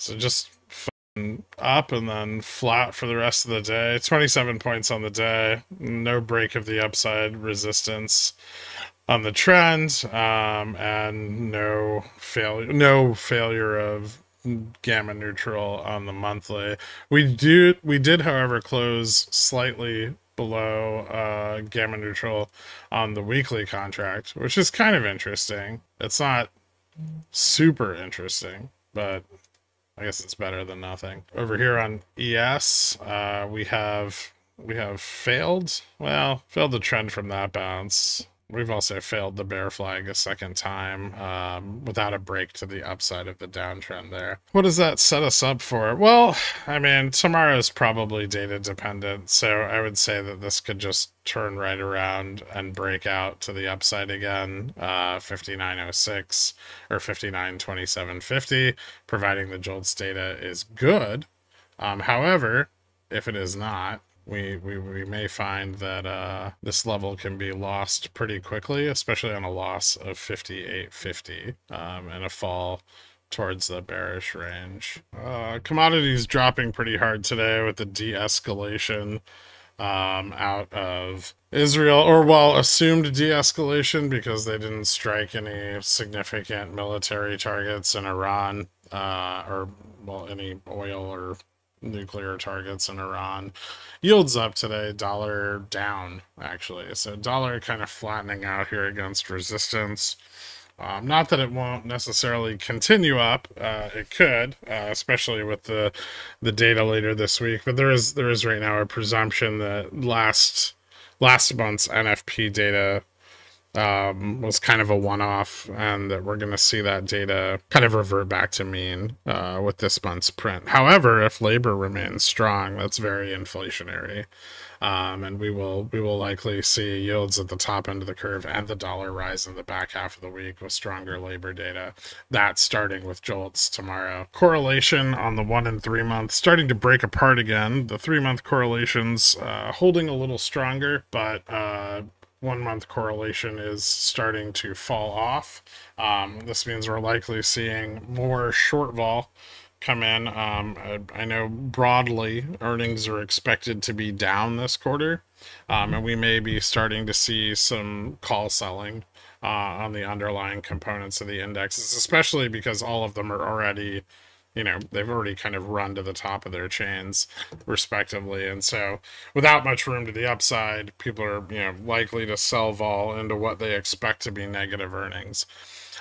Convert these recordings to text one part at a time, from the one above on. So just up and then flat for the rest of the day. 27 points on the day. No break of the upside resistance on the trend, and no failure of gamma neutral on the monthly. We did however close slightly below gamma neutral on the weekly contract, which is kind of interesting. It's not super interesting, but I guess it's better than nothing. Over here on ES, we have failed the trend from that bounce. We've also failed the bear flag a second time, without a break to the upside of the downtrend there. What does that set us up for? Well, I mean, tomorrow's probably data dependent, so I would say that this could just turn right around and break out to the upside again, 59.06 or 59.2750, providing the JOLTS data is good. However, if it is not, we may find that this level can be lost pretty quickly, especially on a loss of 58.50 and a fall towards the bearish range. Commodities dropping pretty hard today with the de-escalation out of Israel, or well, assumed de-escalation, because they didn't strike any significant military targets in Iran, or well, any oil or nuclear targets in Iran. Yields up today, dollar down actually, so dollar kind of flattening out here against resistance. Not that it won't necessarily continue up, it could, especially with the data later this week, but there is right now a presumption that last month's NFP data was kind of a one-off, and that we're going to see that data kind of revert back to mean with this month's print. However, if labor remains strong, that's very inflationary, and we will likely see yields at the top end of the curve and the dollar rise in the back half of the week with stronger labor data. That's starting with JOLTS tomorrow. Correlation on the 1- and 3-month starting to break apart again. The 3-month correlations holding a little stronger, but 1-month correlation is starting to fall off. This means we're likely seeing more short vol come in. I know broadly earnings are expected to be down this quarter, and we may be starting to see some call selling on the underlying components of the indexes, especially because all of them are already, you know, they've already kind of run to the top of their chains respectively, and so without much room to the upside, people are, you know, likely to sell vol into what they expect to be negative earnings.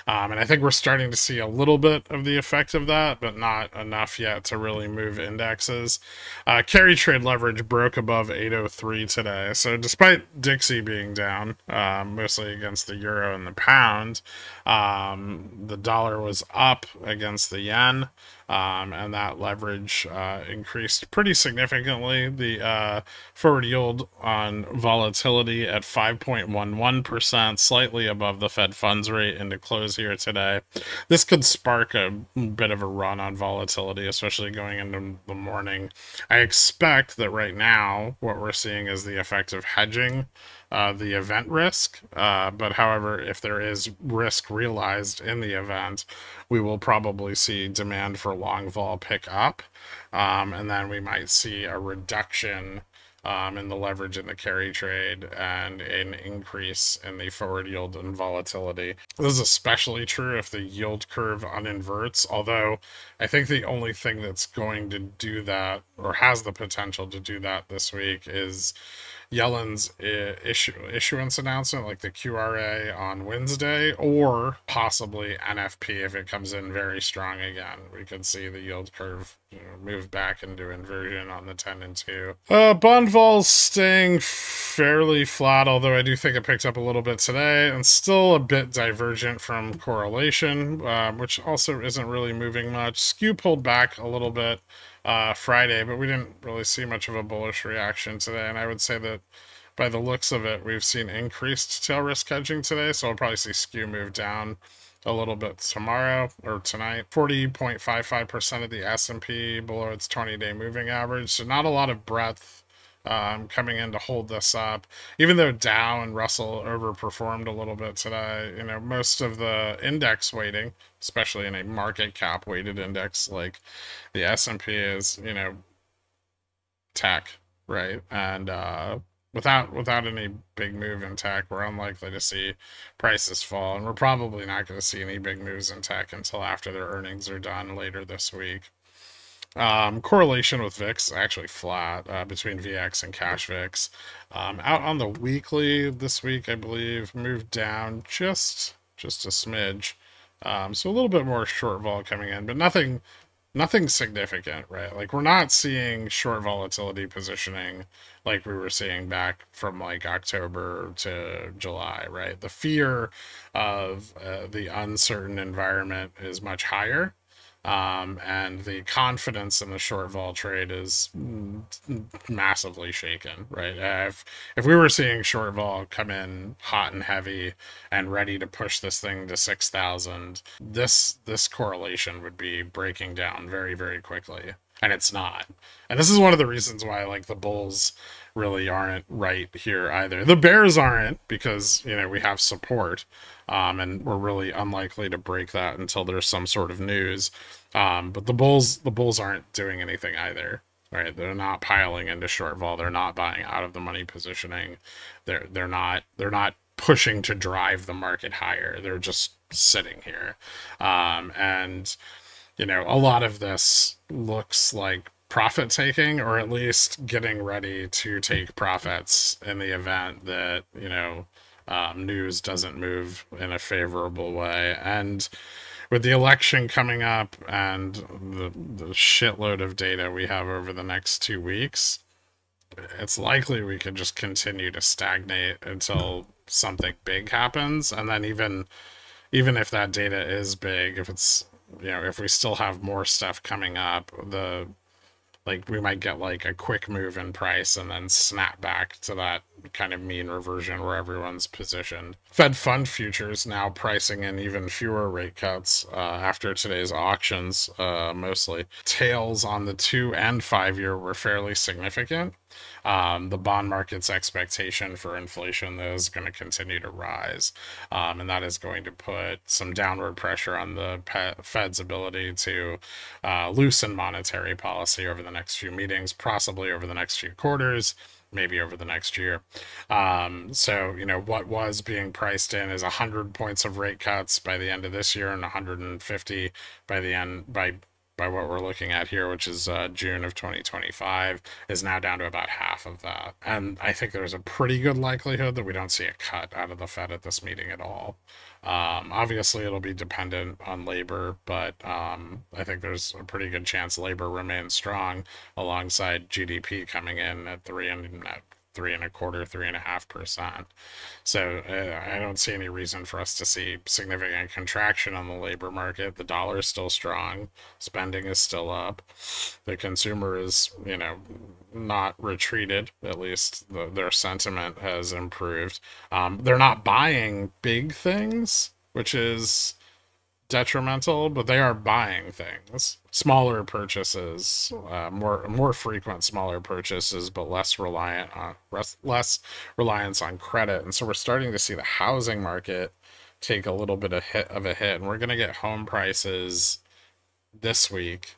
And I think we're starting to see a little bit of the effect of that, but not enough yet to really move indexes. Carry trade leverage broke above 803 today, so despite Dixie being down, mostly against the euro and the pound, the dollar was up against the yen, and that leverage increased pretty significantly. The forward yield on volatility at 5.11%, slightly above the Fed funds rate into close here today. This could spark a bit of a run on volatility, especially going into the morning. I expect that right now what we're seeing is the effect of hedging the event risk, but however, if there is risk realized in the event, we will probably see demand for long vol pick up, and then we might see a reduction in the leverage in the carry trade and an increase in the forward yield and volatility. This is especially true if the yield curve uninverts, although I think the only thing that's going to do that, or has the potential to do that this week, is Yellen's issuance announcement, like the QRA on Wednesday, or possibly NFP if it comes in very strong again. We could see the yield curve, you know, move back into inversion on the 10 and 2. Bond vol staying fairly flat, although I do think it picked up a little bit today, and still a bit divergent from correlation, which also isn't really moving much. Skew pulled back a little bit Friday, but we didn't really see much of a bullish reaction today, and I would say that by the looks of it, we've seen increased tail risk hedging today, so I'll probably see skew move down a little bit tomorrow or tonight. 40.55% of the S&P below its 20-day moving average, so not a lot of breadth coming in to hold this up, even though Dow and Russell overperformed a little bit today. You know, most of the index weighting, especially in a market cap weighted index like the S&P, is, you know, tech, right? And without any big move in tech, we're unlikely to see prices fall, and we're probably not going to see any big moves in tech until after their earnings are done later this week. Correlation with VIX is actually flat between VX and cash VIX. Out on the weekly this week, I believe, moved down just a smidge. So a little bit more short vol coming in, but nothing significant, right? Like, we're not seeing short volatility positioning like we were seeing back from like October to July, right? The fear of the uncertain environment is much higher. And the confidence in the short vol trade is massively shaken, right? If we were seeing short vol come in hot and heavy and ready to push this thing to 6,000, this correlation would be breaking down very, very quickly. And it's not. And this is one of the reasons why, like, the bulls really aren't right here either. The bears aren't, because, you know, we have support, and we're really unlikely to break that until there's some sort of news. But the bulls aren't doing anything either, right? They're not piling into short vol. They're not buying out of the money positioning. They're not pushing to drive the market higher. They're just sitting here, and, you know, a lot of this looks like profit taking, or at least getting ready to take profits in the event that, you know, news doesn't move in a favorable way. And with the election coming up and the shitload of data we have over the next 2 weeks, it's likely we could just continue to stagnate until something big happens. And then even if that data is big, if it's, you know, if we still have more stuff coming up, we might get like a quick move in price and then snap back to that kind of mean reversion where everyone's positioned. Fed fund futures now pricing in even fewer rate cuts after today's auctions, mostly. Tails on the 2- and 5-year were fairly significant. The bond market's expectation for inflation, though, is going to continue to rise, and that is going to put some downward pressure on the Fed's ability to loosen monetary policy over the next few meetings, possibly over the next few quarters, maybe over the next year. So, you know, what was being priced in is 100 points of rate cuts by the end of this year and 150 by the end by what we're looking at here, which is June of 2025, is now down to about half of that. And I think there's a pretty good likelihood that we don't see a cut out of the Fed at this meeting at all. Obviously, it'll be dependent on labor, but I think there's a pretty good chance labor remains strong alongside GDP coming in at 3.25%. So I don't see any reason for us to see significant contraction on the labor market. The dollar is still strong. Spending is still up. The consumer is, you know, not retreated. At least their sentiment has improved. They're not buying big things, which is detrimental, but they are buying things, smaller purchases, more frequent smaller purchases, but less reliance on credit. And so we're starting to see the housing market take a little bit of a hit, and we're going to get home prices this week,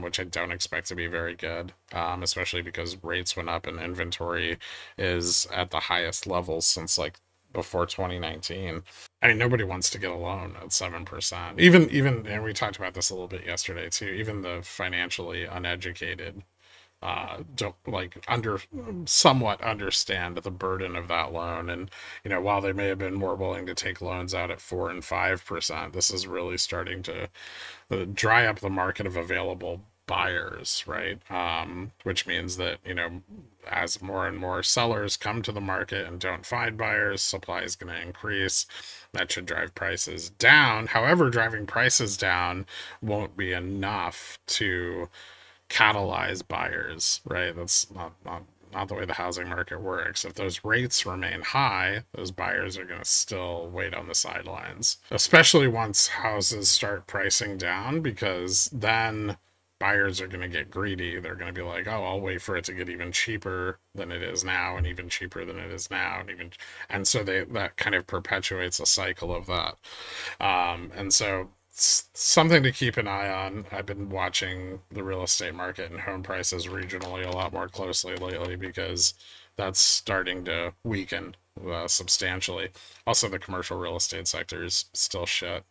which I don't expect to be very good, especially because rates went up and inventory is at the highest levels since like before 2019. I mean, nobody wants to get a loan at 7%. Even, and we talked about this a little bit yesterday too, even the financially uneducated don't somewhat understand the burden of that loan. And, you know, while they may have been more willing to take loans out at 4% and 5%, this is really starting to dry up the market of available buyers, right? Which means that, you know, as more and more sellers come to the market and don't find buyers, supply is going to increase. That should drive prices down. However, driving prices down won't be enough to catalyze buyers, right? That's not the way the housing market works. If those rates remain high, those buyers are going to still wait on the sidelines, especially once houses start pricing down, because then buyers are going to get greedy. They're going to be like, oh, I'll wait for it to get even cheaper than it is now, and even cheaper than it is now, and even, and so they, that kind of perpetuates a cycle of that. And so something to keep an eye on. I've been watching the real estate market and home prices regionally a lot more closely lately, because that's starting to weaken substantially. Also, the commercial real estate sector is still shit.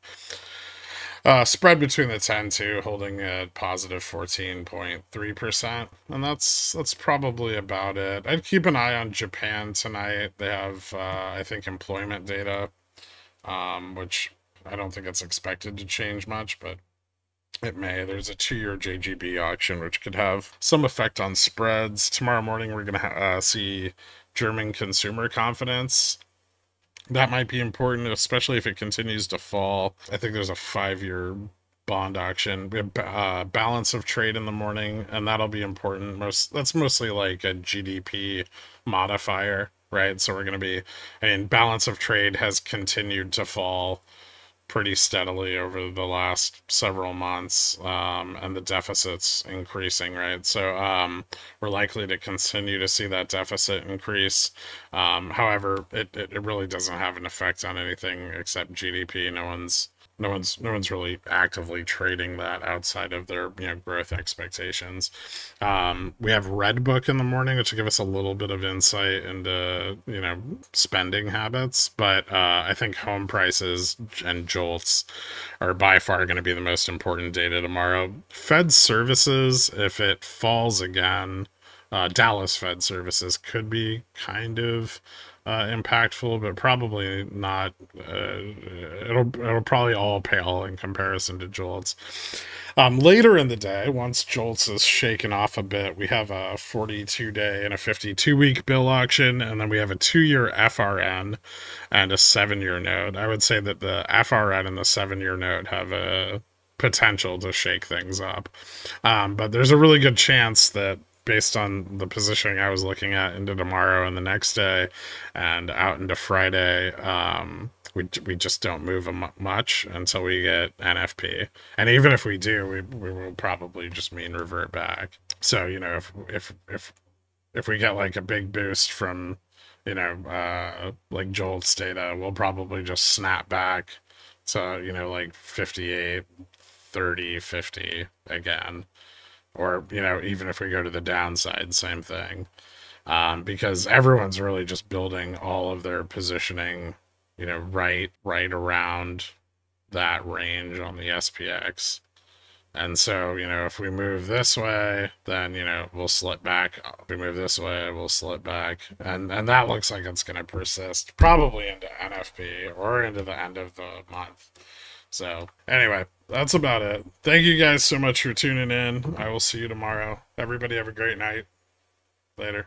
Spread between the 10-2 holding at positive 14.3%, and that's probably about it. I'd keep an eye on Japan tonight. They have I think employment data, which I don't think it's expected to change much, but it may. There's a 2-year JGB auction, which could have some effect on spreads. Tomorrow morning, we're going to see German consumer confidence. That might be important, especially if it continues to fall. I think there's a 5-year bond auction. We have balance of trade in the morning, and that'll be important. That's mostly like a GDP modifier, right? So we're going to be, balance of trade has continued to fall pretty steadily over the last several months, and the deficit's increasing, right? So we're likely to continue to see that deficit increase. However, it really doesn't have an effect on anything except GDP. No one's really actively trading that outside of their growth expectations. We have Red Book in the morning, which will give us a little bit of insight into spending habits, but I think home prices and JOLTS are by far going to be the most important data tomorrow. Fed services, if it falls again, Dallas Fed services could be kind of impactful, but probably not. It'll probably all pale in comparison to JOLTS. Later in the day, once JOLTS is shaken off a bit, we have a 42-day and a 52-week bill auction, and then we have a 2-year FRN and a 7-year note. I would say that the FRN and the 7-year note have a potential to shake things up, but there's a really good chance that, based on the positioning I was looking at into tomorrow and the next day and out into Friday, we just don't move much until we get NFP. And even if we do, we will probably just mean revert back. So, if we get like a big boost from, like JOLTS data, we'll probably just snap back to, like 58, 30, 50 again. Or, even if we go to the downside, same thing, because everyone's really just building all of their positioning, right around that range on the SPX. And so, if we move this way, then, we'll slip back. If we move this way, we'll slip back. And that looks like it's going to persist probably into NFP or into the end of the month. So anyway, that's about it. Thank you guys so much for tuning in. I will see you tomorrow. Everybody have a great night. Later.